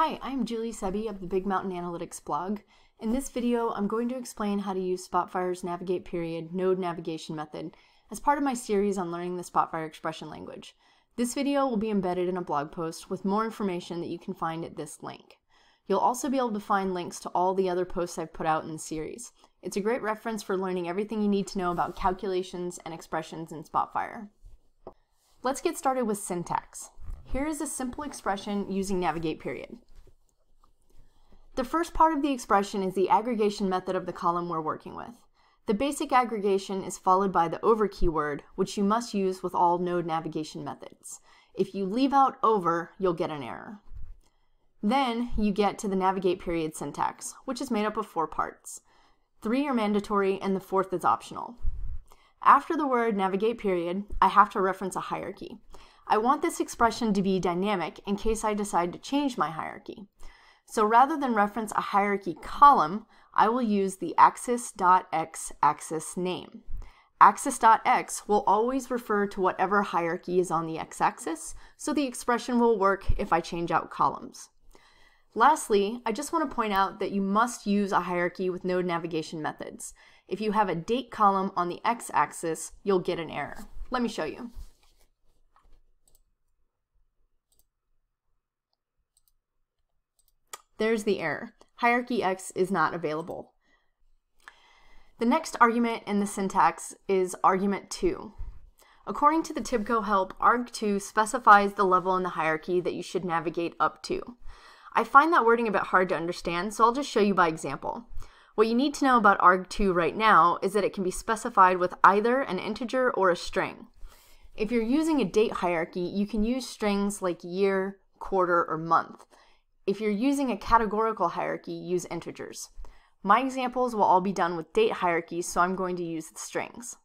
Hi, I'm Julie Sebi of the Big Mountain Analytics blog. In this video, I'm going to explain how to use Spotfire's NavigatePeriod node navigation method as part of my series on learning the Spotfire expression language. This video will be embedded in a blog post with more information that you can find at this link. You'll also be able to find links to all the other posts I've put out in the series. It's a great reference for learning everything you need to know about calculations and expressions in Spotfire. Let's get started with syntax. Here is a simple expression using NavigatePeriod. The first part of the expression is the aggregation method of the column we're working with. The basic aggregation is followed by the over keyword, which you must use with all node navigation methods. If you leave out over, you'll get an error. Then you get to the NavigatePeriod syntax, which is made up of four parts. Three are mandatory and the fourth is optional. After the word NavigatePeriod, I have to reference a hierarchy. I want this expression to be dynamic in case I decide to change my hierarchy. So rather than reference a hierarchy column, I will use the axis.x axis name. Axis.x will always refer to whatever hierarchy is on the x-axis, so the expression will work if I change out columns. Lastly, I just want to point out that you must use a hierarchy with node navigation methods. If you have a date column on the x-axis, you'll get an error. Let me show you. There's the error. Hierarchy X is not available. The next argument in the syntax is argument 2. According to the TIBCO help, arg 2 specifies the level in the hierarchy that you should navigate up to. I find that wording a bit hard to understand, so I'll just show you by example. What you need to know about arg 2 right now is that it can be specified with either an integer or a string. If you're using a date hierarchy, you can use strings like year, quarter, or month. If you're using a categorical hierarchy, use integers. My examples will all be done with date hierarchies, so I'm going to use the strings.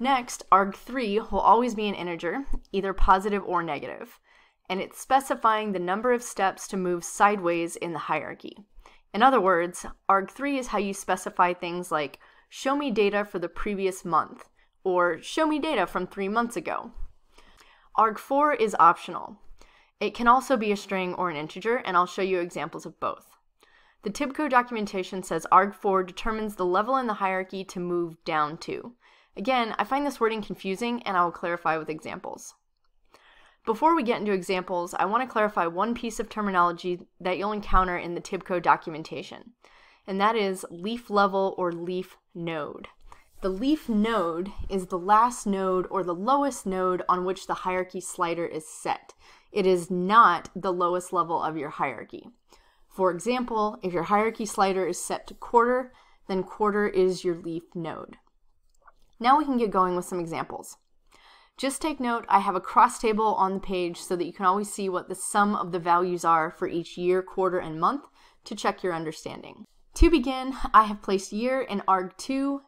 Next, arg3 will always be an integer, either positive or negative, and it's specifying the number of steps to move sideways in the hierarchy. In other words, arg3 is how you specify things like, show me data for the previous month, or show me data from 3 months ago. Arg4 is optional. It can also be a string or an integer, and I'll show you examples of both. The TIBCO documentation says arg4 determines the level in the hierarchy to move down to. Again, I find this wording confusing, and I will clarify with examples. Before we get into examples, I want to clarify one piece of terminology that you'll encounter in the TIBCO documentation, and that is leaf level or leaf node. The leaf node is the last node or the lowest node on which the hierarchy slider is set. It is not the lowest level of your hierarchy. For example, if your hierarchy slider is set to quarter, then quarter is your leaf node. Now we can get going with some examples. Just take note, I have a cross table on the page so that you can always see what the sum of the values are for each year, quarter, and month to check your understanding. To begin, I have placed year in arg2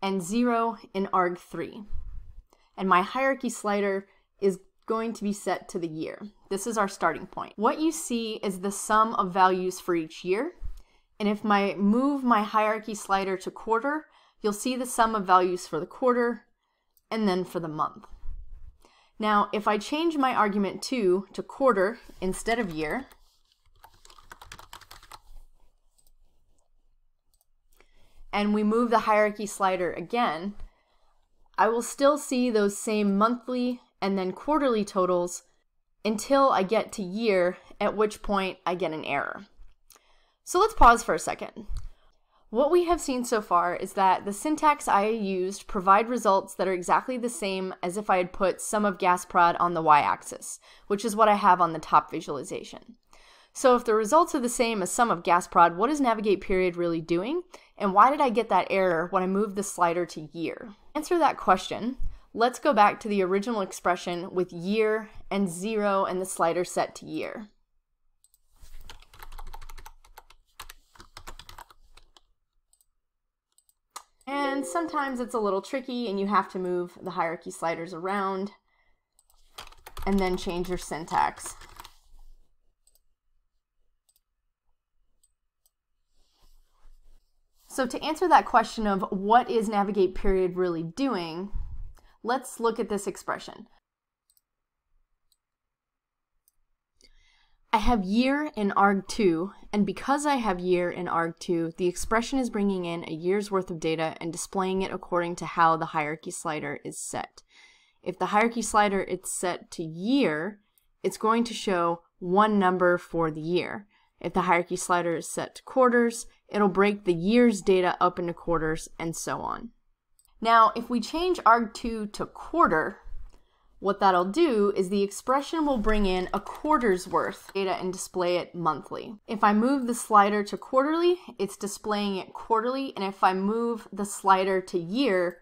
and 0 in arg3. And my hierarchy slider is going to be set to the year. This is our starting point. What you see is the sum of values for each year, and if I move my hierarchy slider to quarter, you'll see the sum of values for the quarter and then for the month. Now, if I change my argument 2 to quarter instead of year, and we move the hierarchy slider again, I will still see those same monthly and then quarterly totals until I get to year, at which point I get an error. So let's pause for a second. What we have seen so far is that the syntax I used provide results that are exactly the same as if I had put sum of GasProd on the y-axis, which is what I have on the top visualization. So if the results are the same as sum of GasProd, what is NavigatePeriod really doing? And why did I get that error when I moved the slider to year? To answer that question, let's go back to the original expression with year and 0 and the slider set to year. And sometimes it's a little tricky and you have to move the hierarchy sliders around and then change your syntax. So to answer that question of what is NavigatePeriod really doing, let's look at this expression. I have year in arg2, and because I have year in arg2, the expression is bringing in a year's worth of data and displaying it according to how the hierarchy slider is set. If the hierarchy slider is set to year, it's going to show one number for the year. If the hierarchy slider is set to quarters, it'll break the year's data up into quarters, and so on. Now, if we change arg2 to quarter, what that'll do is the expression will bring in a quarter's worth of data and display it monthly. If I move the slider to quarterly, it's displaying it quarterly, and if I move the slider to year,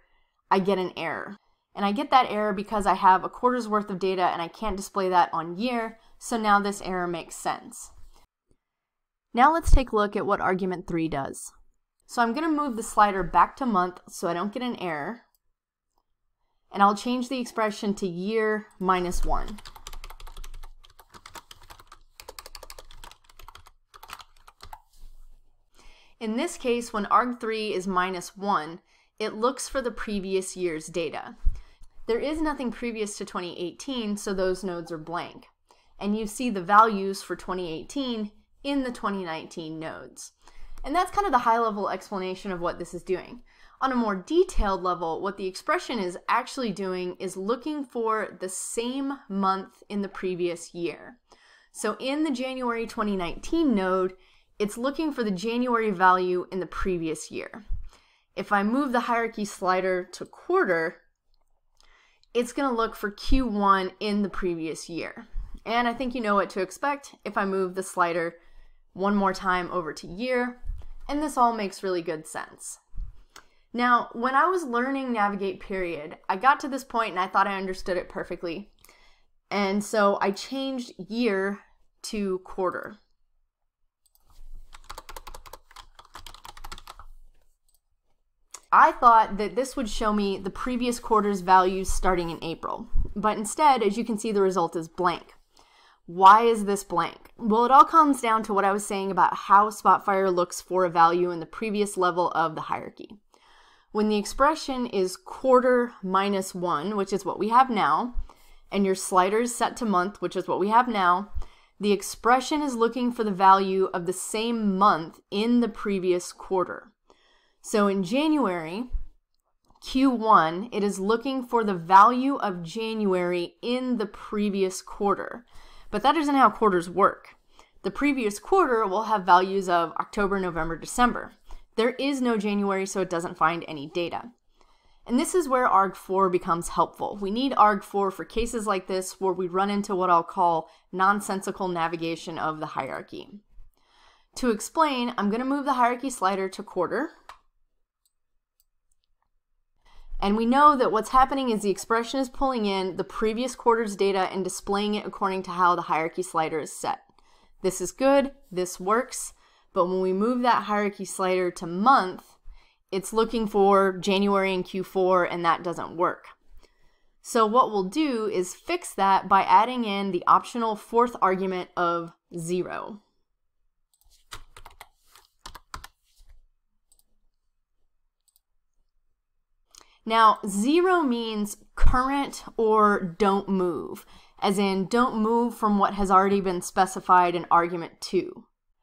I get an error. And I get that error because I have a quarter's worth of data and I can't display that on year, so now this error makes sense. Now let's take a look at what argument 3 does. So I'm going to move the slider back to month so I don't get an error, and I'll change the expression to year minus 1. In this case, when arg3 is minus 1, it looks for the previous year's data. There is nothing previous to 2018, so those nodes are blank. And you see the values for 2018 in the 2019 nodes. And that's kind of the high-level explanation of what this is doing. On a more detailed level, what the expression is actually doing is looking for the same month in the previous year. So in the January 2019 node, it's looking for the January value in the previous year. If I move the hierarchy slider to quarter, it's going to look for Q1 in the previous year. And I think you know what to expect if I move the slider one more time over to year, and this all makes really good sense. Now, when I was learning NavigatePeriod, I got to this point and I thought I understood it perfectly. And so I changed year to quarter. I thought that this would show me the previous quarter's values starting in April, but instead, as you can see, the result is blank. Why is this blank? Well, it all comes down to what I was saying about how Spotfire looks for a value in the previous level of the hierarchy. When the expression is quarter minus 1, which is what we have now, and your slider is set to month, which is what we have now, the expression is looking for the value of the same month in the previous quarter. So in January, Q1, it is looking for the value of January in the previous quarter. But that isn't how quarters work. The previous quarter will have values of October, November, December. There is no January, so it doesn't find any data. And this is where arg4 becomes helpful. We need arg4 for cases like this where we run into what I'll call nonsensical navigation of the hierarchy. To explain, I'm going to move the hierarchy slider to quarter. And we know that what's happening is the expression is pulling in the previous quarter's data and displaying it according to how the hierarchy slider is set. This is good, this works, but when we move that hierarchy slider to month, it's looking for January and Q4, and that doesn't work. So what we'll do is fix that by adding in the optional fourth argument of 0. Now, 0 means current or don't move, as in don't move from what has already been specified in argument 2.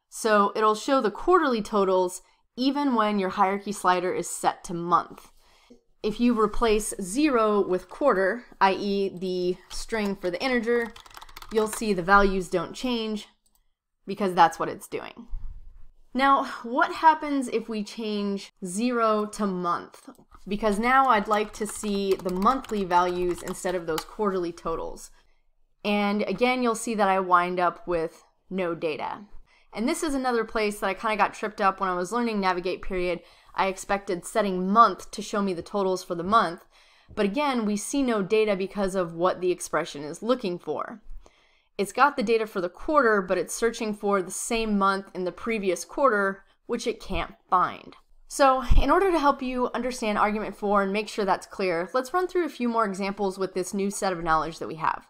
So it'll show the quarterly totals even when your hierarchy slider is set to month. If you replace 0 with quarter, i.e. the string for the integer, you'll see the values don't change because that's what it's doing. Now, what happens if we change 0 to month? Because now I'd like to see the monthly values instead of those quarterly totals. And again, you'll see that I wind up with no data. And this is another place that I kind of got tripped up when I was learning NavigatePeriod. I expected setting month to show me the totals for the month. But again, we see no data because of what the expression is looking for. It's got the data for the quarter, but it's searching for the same month in the previous quarter, which it can't find. So in order to help you understand argument 4 and make sure that's clear, let's run through a few more examples with this new set of knowledge that we have.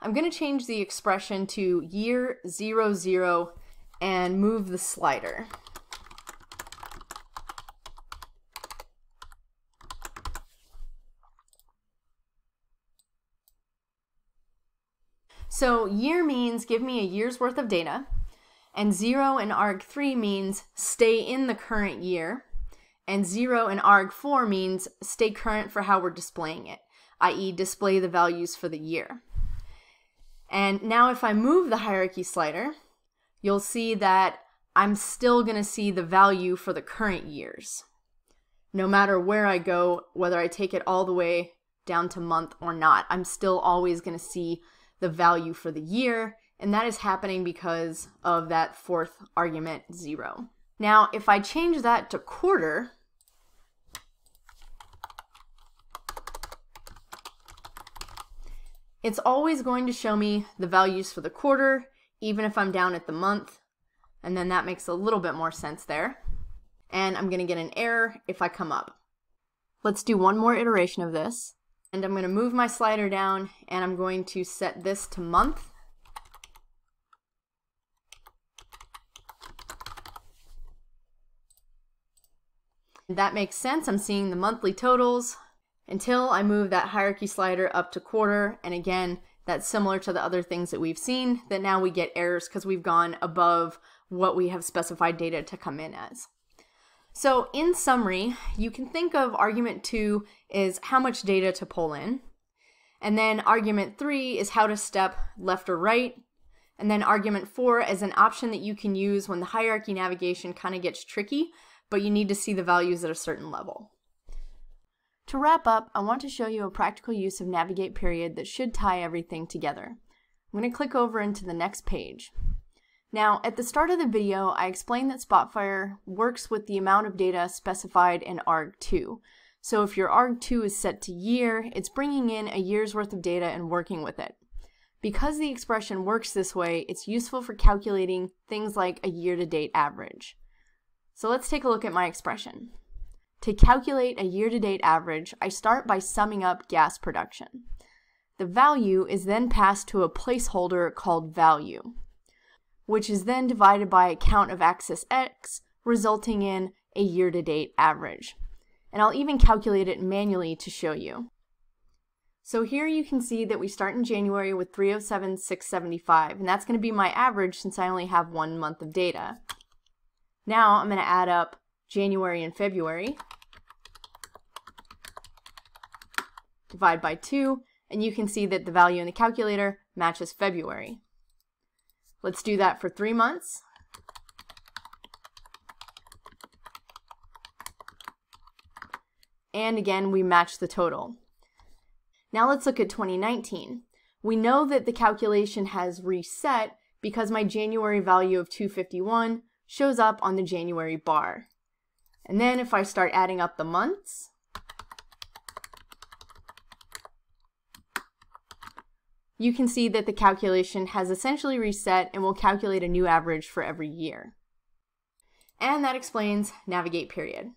I'm going to change the expression to year 00 and move the slider. So year means give me a year's worth of data, and 0 in ARG3 means stay in the current year, and 0 in ARG4 means stay current for how we're displaying it, i.e. display the values for the year. And now if I move the hierarchy slider, you'll see that I'm still going to see the value for the current years, no matter where I go, whether I take it all the way down to month or not. I'm still always going to see the value for the year, and that is happening because of that fourth argument, 0. Now, if I change that to quarter, it's always going to show me the values for the quarter, even if I'm down at the month. And then that makes a little bit more sense there. And I'm going to get an error if I come up. Let's do one more iteration of this. And I'm going to move my slider down, and I'm going to set this to month. That makes sense. I'm seeing the monthly totals until I move that hierarchy slider up to quarter. And again, that's similar to the other things that we've seen, that now we get errors because we've gone above what we have specified data to come in as. So in summary, you can think of argument 2 is how much data to pull in. And then argument 3 is how to step left or right. And then argument 4 is an option that you can use when the hierarchy navigation kind of gets tricky, but you need to see the values at a certain level. To wrap up, I want to show you a practical use of NavigatePeriod that should tie everything together. I'm going to click over into the next page. Now, at the start of the video, I explained that Spotfire works with the amount of data specified in ARG2. So if your ARG2 is set to year, it's bringing in a year's worth of data and working with it. Because the expression works this way, it's useful for calculating things like a year-to-date average. So let's take a look at my expression. To calculate a year-to-date average, I start by summing up gas production. The value is then passed to a placeholder called value, which is then divided by a count of axis X, resulting in a year-to-date average. And I'll even calculate it manually to show you. So here you can see that we start in January with 307,675, and that's going to be my average since I only have 1 month of data. Now I'm going to add up January and February, divide by 2, and you can see that the value in the calculator matches February. Let's do that for 3 months. And again, we match the total. Now let's look at 2019. We know that the calculation has reset because my January value of 251 shows up on the January bar. And then if I start adding up the months, you can see that the calculation has essentially reset and will calculate a new average for every year. And that explains NavigatePeriod.